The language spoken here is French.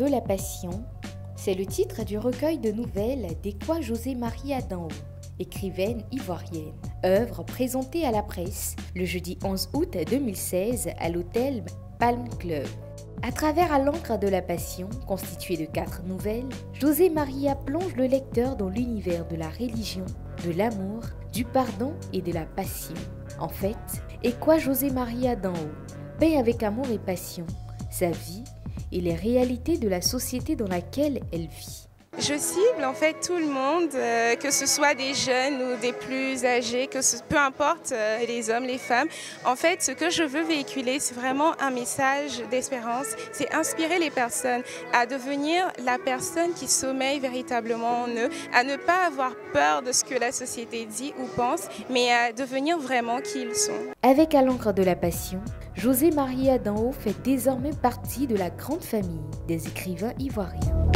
de la Passion, c'est le titre du recueil de nouvelles d'Ekoua José-Maria Danho, écrivaine ivoirienne. Œuvre présentée à la presse le jeudi 11 août 2016 à l'hôtel Palm Club. À travers « À l'encre de la Passion », constituée de 4 nouvelles, José-Maria plonge le lecteur dans l'univers de la religion, de l'amour, du pardon et de la passion. En fait, Ekoua José-Maria Danho peint avec amour et passion sa vie et les réalités de la société dans laquelle elle vit. Je cible en fait tout le monde, que ce soit des jeunes ou des plus âgés, peu importe les hommes, les femmes. En fait, ce que je veux véhiculer, c'est vraiment un message d'espérance. C'est inspirer les personnes à devenir la personne qui sommeille véritablement en eux, à ne pas avoir peur de ce que la société dit ou pense, mais à devenir vraiment qui ils sont. Avec À l'encre de la Passion, José-Maria Danho fait désormais partie de la grande famille des écrivains ivoiriens.